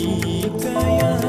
Hidayah.